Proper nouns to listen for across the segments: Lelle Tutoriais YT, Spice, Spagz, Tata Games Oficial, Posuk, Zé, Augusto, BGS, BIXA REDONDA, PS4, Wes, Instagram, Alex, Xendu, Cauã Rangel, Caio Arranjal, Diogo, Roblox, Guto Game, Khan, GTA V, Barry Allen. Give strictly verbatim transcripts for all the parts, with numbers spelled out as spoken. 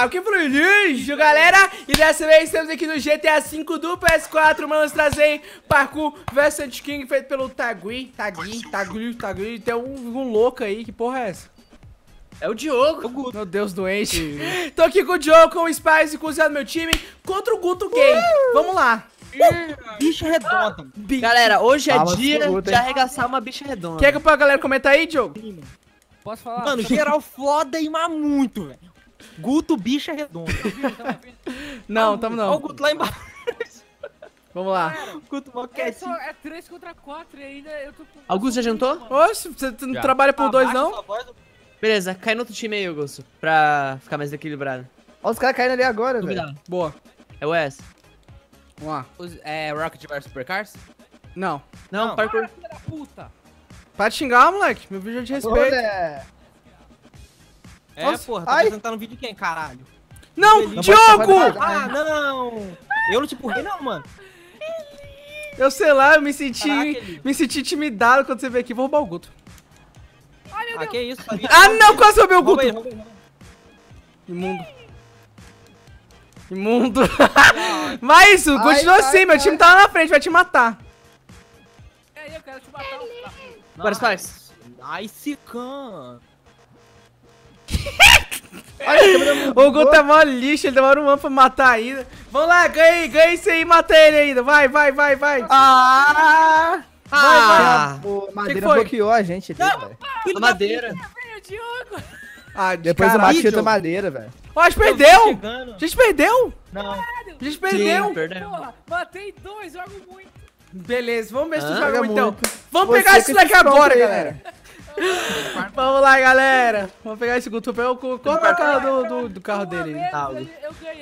Opa, que prodígio, galera! E dessa vez estamos aqui no G T A cinco do P S quatro, mano. Trazei parkour versus King feito pelo Tagui. Tagui, Tagui, Tagui. Tem um, um louco aí, que porra é essa? É o Diogo. O Guto. Meu Deus, doente. Tô aqui com o Diogo, com o Spice, com o Zé do meu time, contra o Guto Game. Uh! Vamos lá. Uh! Bicho redonda. Bicho. Galera, hoje é Fala dia de Guto, arregaçar uma bicha redonda. Quer que a galera comenta aí, Diogo? Posso falar? Mano, geral foda e mas muito, velho. Guto, bicha redonda. Não, tamo não. Olha o Guto lá embaixo. Vamos lá. Cara, Guto, é, só, é três contra quatro ainda. Eu tô com... Augusto, já jantou? Oxe, você não já. trabalha por dois, não? Beleza, cai no outro time aí, Augusto, pra ficar mais equilibrado. Olha os caras caindo ali agora, velho. Boa. É o Wes. Vamos lá. Os, é Rocket versus Supercars? Não. Não, não. Parkour. Para, da puta. Para de xingar, moleque. Meu vídeo é de respeito. É, é porra, tá apresentando um vídeo de quem, caralho? Não, não Diogo! Ah, não! Eu não te empurrei, não, mano. Eu sei lá, eu me senti. Caraca, me senti intimidado quando você veio aqui. Vou roubar o Guto. Ai, ah, que é isso, Fabinho. Ah, não, quase roubei o Guto! Roubei, roubei, roubei. Imundo. Imundo. Mas o continua ai, assim, ai, meu ai. time tá lá na frente, vai te matar. É, eu quero te matar. Bora, Spice. Nice, Khan. O Guto é mó lixo, ele demora um ano pra matar ainda. Vamos lá, ganhei, ganhei isso aí e mata ele ainda. Vai, vai, vai, vai. Ah! Vai, ah, vai. O Madeira que bloqueou a gente ali, velho. Madeira. Vida, ah, depois o Matheus da Madeira, velho. Ó, a gente perdeu! A gente perdeu! Não. A gente perdeu! Porra, matei dois, jogo muito. Beleza, vamos ver se ah, tu joga muito. Então. Vamos Você pegar isso daqui agora, galera. Vamos lá, galera. Vamos pegar esse Guto. Qual é o carro do, do, do carro dele? Ah,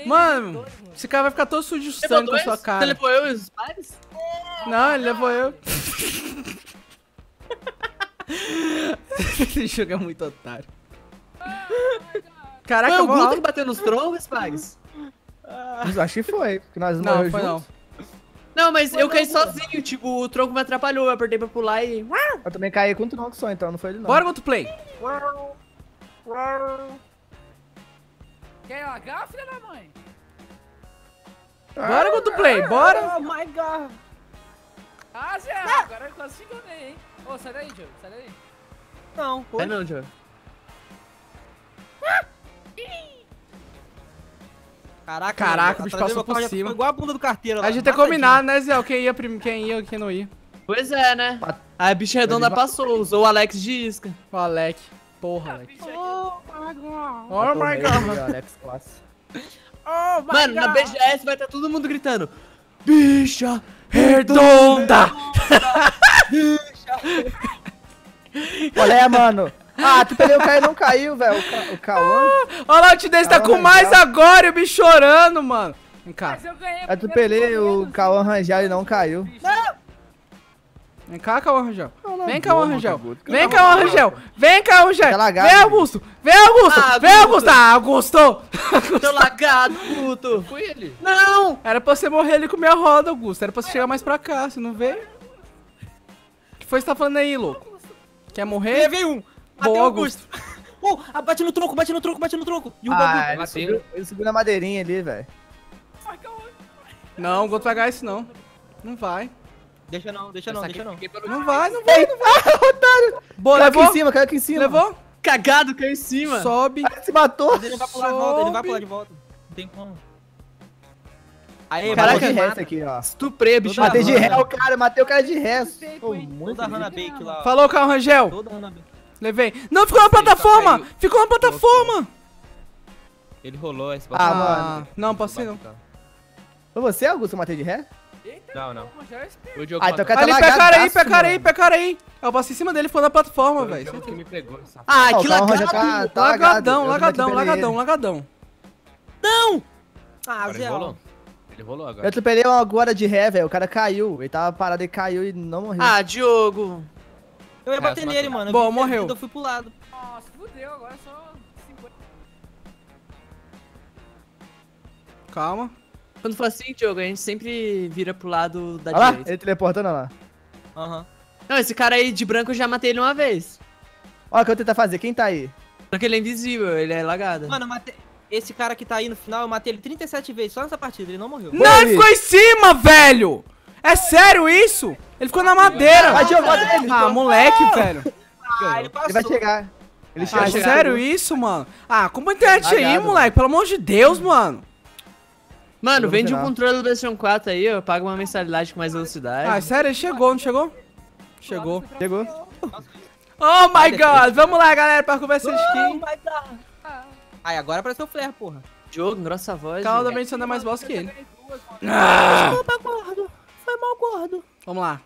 mano, esse cara vai ficar todo sujo de sangue com a sua cara. Você levou eu e os pais? Não, ele levou eu. Esse jogo é muito otário. Caraca, foi o Guto que bateu nos trombos, Spagz? Acho que foi, porque nós não Não, foi juntos. não. Não, mas foi eu caí não, sozinho, não. tipo, o tronco me atrapalhou, eu apertei pra pular e... Eu também caí com o tronco só, então não foi ele não. Bora, Guto, play! Quer lagar, filha da mãe? Bora, Guto, play, bora! Oh my god! Ah, Zé, ah. agora eu quase enganei, hein? Ô, oh, sai daí, Diogo, sai daí. Não, pô. É não, Diogo. Ah. Caraca, Caraca, o bicho passou por cima. Igual a bunda do carteiro lá. A gente tem combinado, né, Zé? Quem ia, quem ia, quem não ia. Pois é, né? Aí a bicha redonda passou, usou o Alex de isca. O Alex. Porra, Alex. Oh my god. Oh my god. Alex, classe. Oh my god. Mano, na B G S vai estar todo mundo gritando. Bicha redonda! Bicha redonda! Olha, mano. Ah, tu perdeu o Caio não caiu, velho. O, Ca o Cauã. Ah, olha lá, o Tidez tá com mais agora e o bicho chorando, mano. Vem cá. Mas eu ganhei Aí tu perdeu o Cauã Rangel e não caiu. Não. Vem cá, Cauã Rangel. Vem, Cauã Rangel. Vem, Cauã Rangel. Vem, Cauã Rangel. Vem, Augusto. Vem, Augusto. Ah, vem, Augusto. Ah, Augusto. Tô lagado, puto. Foi ele? Não. Era pra você morrer ali com minha roda, Augusto. Era pra você chegar mais pra cá, você não veio? O que foi que você tá falando aí, louco? Quer morrer? Levei um. Boa, Augusto. Oh, bate no tronco, bate no tronco, bate no tronco. E o ah, ele subiu, ele subiu na madeirinha ali, velho. Não, o Guto vai ganhar isso não. Não vai. Deixa não, deixa não, deixa não. Não vai, não vai, não vai, otário. Boa, caiu aqui em cima, caiu aqui em cima. Levou? Cagado, caiu em cima. Sobe. Aí se matou. Mas ele vai pular de volta, ele vai pular de volta. Não tem como. Aê, caraca, de resto aqui, ó. Estuprei, bicho. Matei de ré o cara, matei o cara de ré. Toda Hannah Bake lá. Falou, Caio Arranjal. Toda Hannah Bake. Levei. Não, ficou na plataforma! Tá ficou na plataforma! Ele rolou esse bagulho. Ah, mano. Não, passei não. Foi você, Augusto, que eu matei de ré? Eita, não, não. Ah, então o cara tá lagadaço, mano. Aí, pega cara aí, pega cara aí. Eu passei em cima dele, ficou na plataforma, velho. Ah, que lagado. Lagadão, lagadão, lagadão, lagadão. Não! Ah, Zé. Ele rolou agora. Eu atropelei agora de ré, velho. O cara caiu. Ele tava parado e caiu e não morreu. Ah, Diogo. Eu ia bater nele, mano. Bom, morreu. Eu fui pro lado. Nossa, fudeu, agora é só cinquenta. Calma. Quando for assim, Diogo, a gente sempre vira pro lado da direita. Ah, ele teleportando lá. Aham. Uhum. Não, esse cara aí de branco eu já matei ele uma vez. Olha o que eu vou tentar fazer, quem tá aí? Porque ele é invisível, ele é lagado. Mano, eu matei. Esse cara que tá aí no final, eu matei ele trinta e sete vezes só nessa partida, ele não morreu. Não, ele ficou em cima, velho! É sério isso? Ele ficou na madeira. Vai jogar ele. Ah, moleque, velho. Ah, ele passou. Ele vai chegar. Ele ah, chegar, sério viu? Isso, mano? Ah, compra a internet aí, mano. Moleque. Pelo amor de Deus, mano. Mano, vende um controle do PlayStation quatro aí, eu pago uma mensalidade com mais velocidade. Ah, sério? Ele chegou, não chegou? Chegou. Chegou. Oh, my God. Vamos lá, galera, pra conversar de skin. Ai, agora apareceu o flare, porra. Diogo, grossa voz. Calma, também você anda mais boss que ele. Desculpa, gordo. Foi mal, gordo. Vamos lá.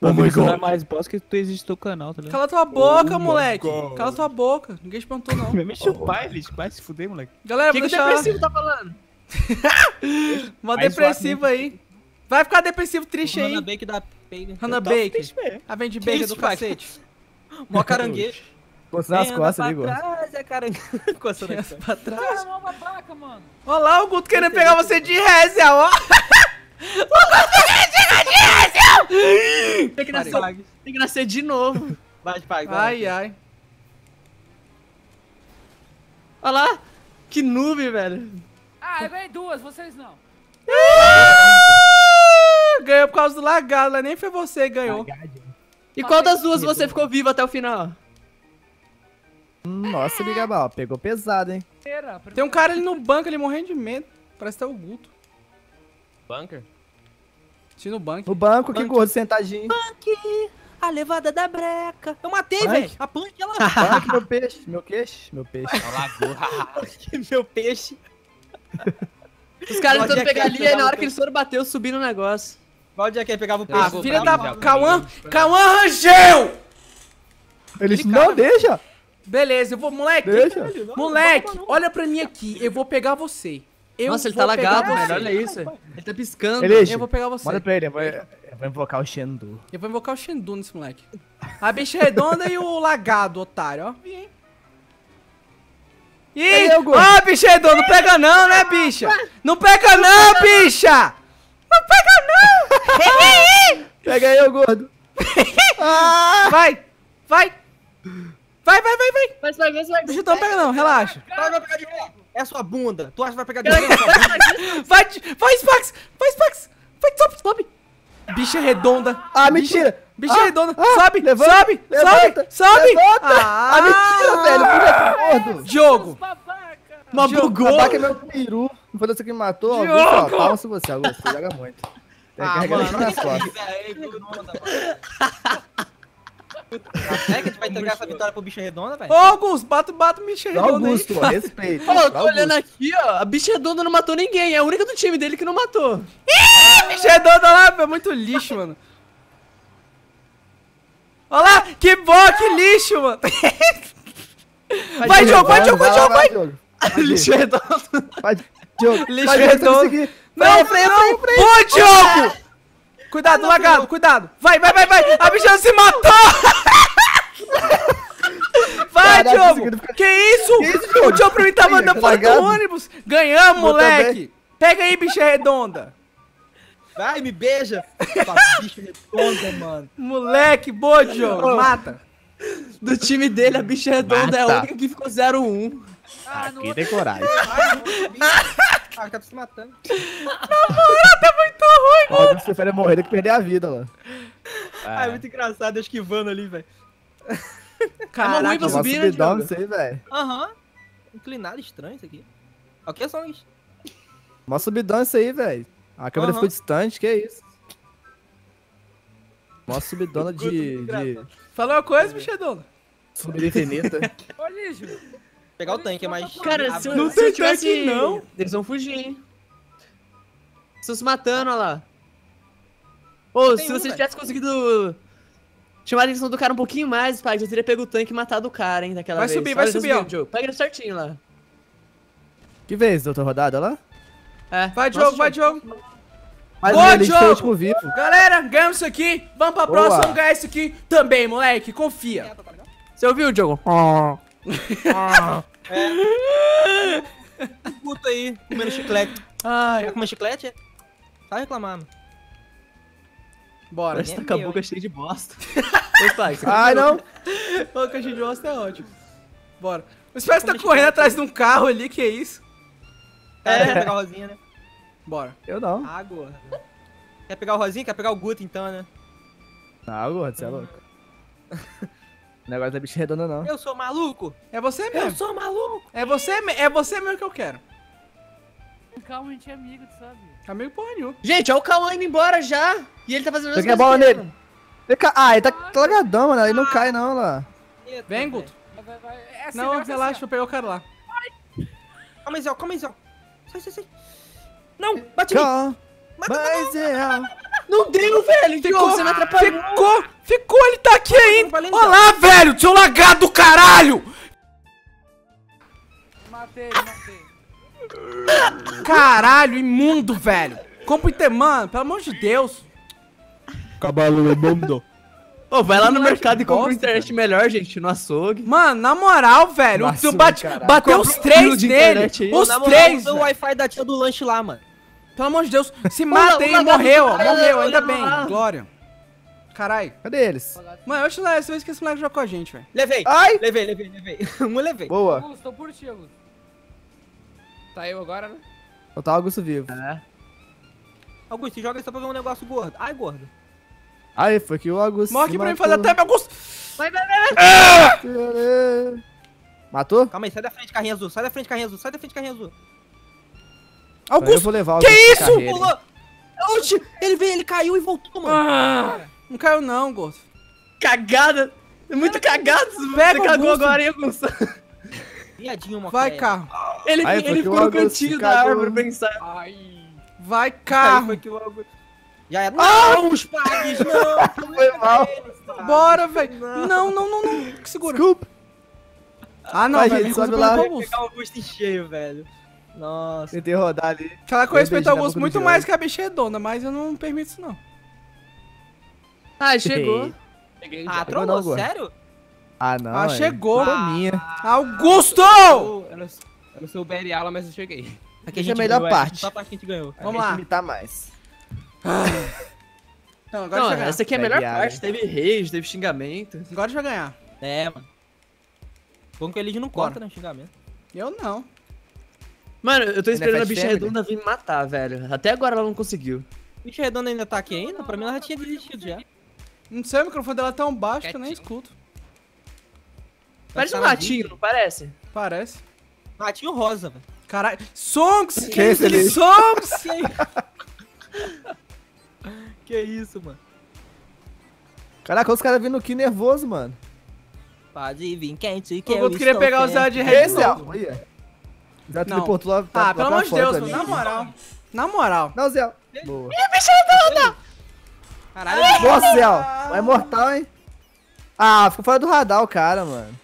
Oh my God. É mais boss que tu existe no teu canal, tá ligado? Cala tua boca, oh moleque. Cala tua boca. Ninguém te perguntou, não. Me chupar, eles. Vai se fuder, moleque. Galera, vou deixar... O que o depressivo tá falando? Uma mais depressiva aí. Vai ficar depressivo triste aí. Hanna Bake da Pega. Hanna Bake. A vende Bake do cacete. Mó caranguejo. Coçando as costas ali, Guto. É caranguejo. Coçando as costas pra trás. Ah, babaca, mano. Olha lá, o Guto querendo pegar você de rézea, ó. O Guto querendo pegar de rézea! Tem que nascer, tem que nascer de novo. Vai, pai. Ai, ai. Olha lá. Que noob, velho. Ah, eu ganhei duas, vocês não. Ganhou por causa do lagado, nem foi você que ganhou. E qual das duas você ficou vivo até o final? Nossa, Bigabal, pegou pesado, hein? Tem um cara ali no bunker, ele morrendo de medo. Parece que tá o Guto. Bunker? Sim, no bunker. O banco, que gordo, sentadinho. Bunker, a levada da breca. Eu matei, velho. A punk, ela... Bunker, meu peixe, meu queixo, meu peixe. Meu peixe. Os caras tentando pegar ali, e na hora que eles foram bater, eu subi no negócio. Qual dia que ele pegava o peixe? Ah, filha da... Cauã... Cauã Rangel! Eles não deixam. Beleza, eu vou... Moleque, deixa. Moleque, olha pra mim aqui, eu vou pegar você. Eu Nossa, ele tá lagado, velho, olha isso. Ele tá piscando. Ele, eu vou pegar você. Manda pra ele, eu vou, eu vou invocar o Xendu. Eu vou invocar o Xendu nesse moleque. A bicha redonda e o lagado, otário, ó. Ih, ó, bicha redonda, não pega não, né, bicha? Não pega não, bicha! Não pega não! Pega aí, ô gordo. Vai, vai. Vai, vai, vai, vai! Mas vai, vai, vai. Bicho, não pega não, relaxa. Vai, vai pegar de novo. É sua bunda. Tu acha que vai pegar de novo? Vai, vai, Spagz. Vai, Spagz. Vai, sobe, sobe. Bicha redonda. Ah, mentira. Bicha ah, redonda. Ah, sobe, levanta, sobe, levanta, sobe, sobe. Levanta. Ah, ah, mentira, velho. Por é gordo. Diogo. Uma bugou. Babaca é meu peru. Não foi você que me matou. Diogo. Augusto, palma se você, Augusto. Você joga muito. Tem que ah, mano. Nas costas. É que a gente vai entregar essa vitória pro bicha redonda, velho? Ô, Augusto, bata, bata o bicha redonda. Augusto, aí. Ó, respeito. Ó, eu tô Augusto. Olhando aqui, ó. A bicha redonda não matou ninguém. É a única do time dele que não matou. Ih, bicha redonda lá, é muito lixo, mano. Olha lá, que bom, que lixo, mano. Vai, Diogo, vai, Diogo, vai, Diogo, vai. Lixo redondo. Lixo redondo. Não, freio, freio, freio. Ô, Diogo! Cuidado, ah, lagado, cuidado! Vai, vai, vai, vai! A bicha se matou! Vai, Diogo! Que isso? Que isso, o Diogo pra mim tá mandando fora do ônibus! Ganhamos, vou moleque! Também. Pega aí, bicha redonda! Vai, me beija! Bicha redonda, mano! Moleque, boa, Diogo! Mata! Do time dele, a bicha redonda mata. É a única que ficou zero um. Ah, aqui tem coragem. Ah, tá se matando. Na moral, tá muito ruim, mano. Óbvio que você prefere morrer do que perder a vida, mano. Ah, é muito engraçado, eu esquivando ali, velho. Caraca, é uma subida, né, Diogo? Não sei, velho. Aham. Inclinado estranho isso aqui. O que é só isso? Uma subidão isso aí, velho. A câmera ficou distante, que isso? Uma subidona de... de... Falou uma coisa, bichadona? Subida infinita. Ô, lixo. Pegar o tanque, mas... Cara, se não tem tanque, não. Eles vão fugir, hein? Estão se matando, olha lá. Ô, se você tivesse conseguido chamar a atenção do cara um pouquinho mais, pai, eu teria pego o tanque e matado o cara, hein, daquela vez. Vai subir, vai subir, ó. Pega ele certinho lá. Que vez, outra rodada, olha lá. É. Vai, Diogo, vai, Diogo. Boa, Diogo. Galera, ganhamos isso aqui. Vamos pra próxima, vamos ganhar isso aqui também, moleque. Confia. Você ouviu, Diogo? Ó. Ah. É. Puta aí, comendo chiclete. Ai, vai comer chiclete? Tá reclamando. Bora. Essa tá com a boca cheia de bosta. Ai, não. Boca cheia de bosta é ótimo. Bora. O Spice tá correndo atrás de um carro ali, que é isso? É, quer pegar o Rosinha, né? Bora. Eu não. Ah, gordo. Quer pegar o Rosinha? Quer pegar o Guto, então, né? Ah, gordo, você é louco. O negócio da bicha redonda, não. Eu sou maluco. É você mesmo. Eu sou maluco. É você, é você mesmo que eu quero. Calma, a gente é amigo, tu sabe? Amigo porra nenhuma. Gente, olha o Cauã indo embora já. E ele tá fazendo as coisas bola nele. Ah, ele tá lagadão, mano. Ele não cai, não, lá. Vem, Guto. Não, relaxa, eu peguei o cara lá. Calma aí, Zé, calma aí, Zé. Sai, sai, sai. Não, bate em mim. Mas é... Não deu, velho. Ficou, você me atrapalhou. Ficou, ficou, ele tá aqui ainda. Olha lá, velho, seu lagado do caralho. Matei, matei. Caralho, imundo, velho. Compre te mano, pelo amor de Deus. Cabalo imundo. Ô, vai lá no mercado e compra internet melhor, gente, no açougue. Mano, na moral, velho, o bate, bateu os três nele. Os três. O Wi-Fi da tia do lanche lá, mano. Pelo amor de Deus, se mata aí, morreu, morreu, ainda bem, glória. Caralho. Cadê eles? Mano, eu acho que esse moleque joga com a gente, velho. Levei, levei, levei, levei. Um levei. Boa. Augusto, por ti, Augusto. Tá eu agora, né? Eu tá o Augusto vivo. É. Augusto, joga só pra ver um negócio gordo. Ai, gordo. Aí, foi que o Augusto. Morre aqui pra mim fazer até meu Augusto. Vai, vai, vai, vai. Ah! Matou? Calma aí, sai da frente, carrinho azul. Sai da frente, carrinho azul. Sai da frente, carrinho azul. Augusto! Eu vou levar o Augusto. Que isso? Pulou! Oxi, ele veio, ele caiu e voltou, mano. Ah, não caiu, não, Augusto. Cagada. Muito cagado. Pega você cagou agora, hein, Augusto? Viadinho, uma vai, carro. Ele, aí, ele ficou no cantinho da árvore pensando. Vai, carro. Aí, já é. Não, os Spagz, não. Foi mal. Bora, velho. Não, não, não, não. Segura. Desculpa. Ah, não, velho. Sobe lá. Vou pegar o Augusto em cheio, velho. Nossa. Tentei rodar ali. Falar com respeito ao Augusto muito mais que a bicha redonda, mas eu não permito isso, não. Ah, chegou. Ah, trollou, sério? Ah, não. Ah, chegou. Ah, Augusto! Eu não, eu não sou o Barry Allen, mas eu cheguei. Aqui a gente é a melhor ganhou, parte. Só a parte que a gente ganhou. Vamos lá. Imitar mais. Ah. Não, agora não, essa aqui é a melhor Barry parte. Allen. Teve rage, teve xingamento. Agora a gente vai ganhar. É, mano. Bom que ele não corta, né? Xingamento. Eu não. Mano, eu tô esperando a bicha redonda vir me matar, velho. Até agora ela não conseguiu. A bicha redonda ainda tá aqui ainda? Pra mim ela já tinha desistido já. Não sei, o microfone dela é tão baixo que eu nem escuto. Parece um ratinho, não parece? Parece. Ratinho rosa, velho. Caralho. Songs! Que isso, ele? Songs! Que isso, mano. Caraca, os caras vindo aqui nervoso, mano. Pode vir quente, que eu estou. Eu queria pegar o Zé de rei, não. Zé, tu deportou lá. Ah, pelo amor de Deus, na moral. Na moral. Não, Zé. Boa. Ih, bicho, redonda! Caralho. Nossa, Zé. Vai mortal, hein? Ah, ficou fora do radar o cara, mano.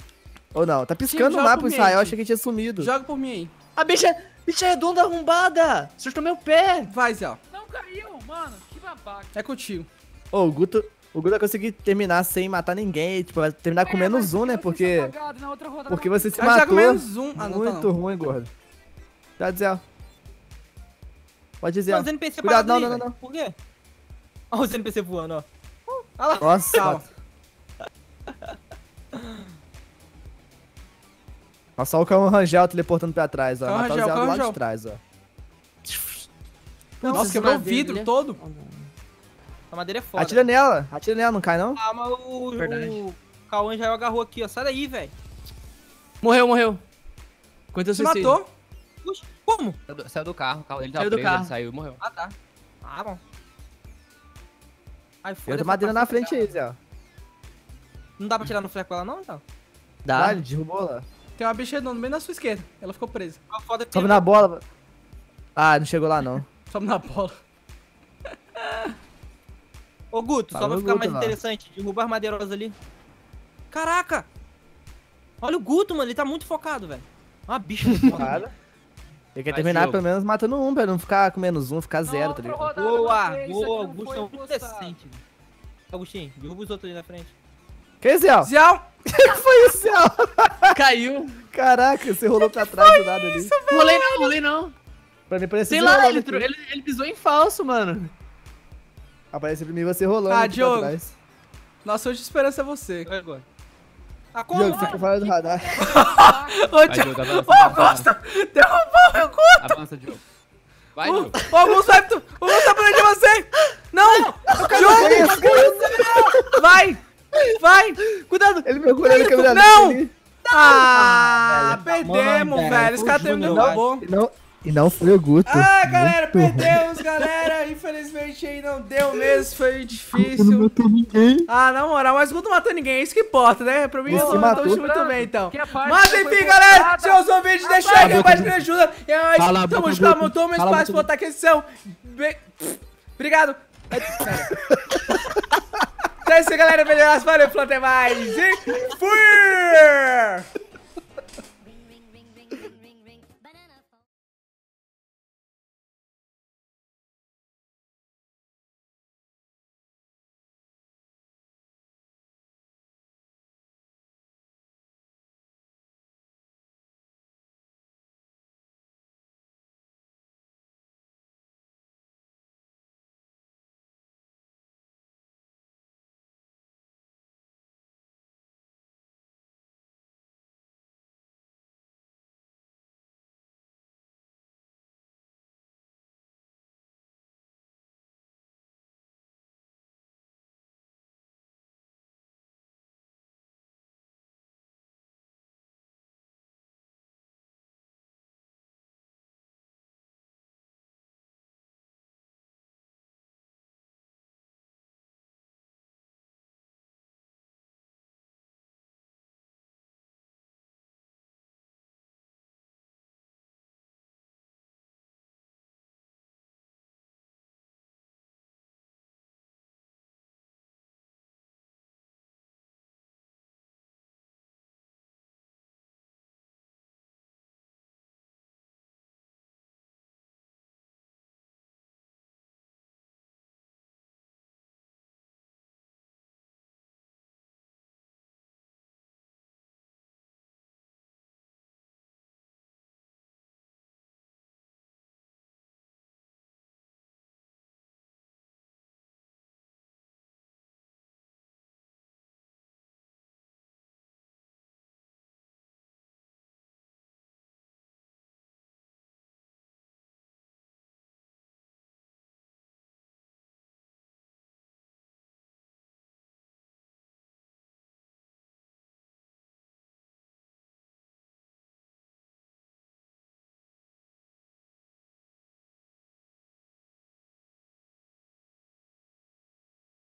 Ou não, tá piscando lá pro Israel, achei que tinha sumido. Joga por mim aí. A bicha, bicha redonda arrombada! Acertou meu pé! Vai, Zé. Não caiu, mano. Que babaca. É contigo. Ô, oh, o Guto, o Guto vai conseguir terminar sem matar ninguém. Tipo, vai terminar é, com menos um, né? Porque... Apagado, na outra roda, porque você se vai matou. Menos um. Ah, não, muito tá, não. ruim, gordo. Cuidado, Zé. Pode dizer. Ó. Cuidado, não, não, não, não. Por quê? Olha os N P C voando, ó. Uh, olha lá. Nossa. Olha só o Caio Arranjal teleportando pra trás, ó. Matar o Zé do lado de trás, ó. Não, nossa, quebrou o vidro é... todo. A madeira é foda. Atira nela, atira nela, não cai não? Ah, mas o, o Caio Arranjal agarrou aqui, ó. Sai daí, velho. Morreu, morreu. Quanto você matou? Puxa, como? Saiu do carro, ele tava saiu preso, do carro. Ele saiu e morreu. Ah, tá. Ah, bom. Ai, foda-se. Madeira na frente aí, Zé. Não dá pra tirar no fleco com ela, não, então? Dá, ele derrubou lá. Tem uma bicha redonda bem na sua esquerda. Ela ficou presa. Ah, foda sobe na bola. Ah, não chegou lá, não. Sobe na bola. Ô, Guto, fala só pra ficar Guto, mais interessante. Derruba as madeiras ali. Caraca! Olha o Guto, mano. Ele tá muito focado, velho. Uma bicha focada. Ele quer terminar pelo menos matando um, pra não ficar com menos um, ficar zero, não, tá ligado? Boa, boa. Augusto é muito decente. Augustinho, derruba os outros ali na frente. Que é Zé? Zé? Que foi isso, Zé? Caiu. Caraca, você rolou que pra trás do nada ali. Não rolei não, rolei não. Pra mim parece sei que lá, ele, ele, ele pisou em falso, mano. Aparece pra mim você rolando. Ah, Diogo. Nossa, hoje a esperança é você. Vai agora. Diogo, você fala do radar. Ô, Diogo, ô, Augusto, derrubou meu Guto. Avança, Diogo. Vai, Diogo. Ô, Augusto, vai, tu. O Augusto tá prendendo você. Não, Diogo, vai, vai. Cuidado. Ele mergulhou na câmera. Não. Ah, perdemos, velho. Esse cara terminou. Não. E não foi o Guto. Ah, galera, perdemos, ruim. galera. Infelizmente aí não deu mesmo, foi difícil. Não matou ninguém. Ah, na moral, mas o Guto não matou ninguém, é isso que importa, né? Pra mim, não matou muito bem, então. Mas enfim, galera, se gostou do vídeo, deixa aí aqui embaixo que me ajuda. E aí, tamo junto, montou meu espaço pra botar aqui edição. Obrigado. Então é isso, galera. Valeu, até mais. E fui!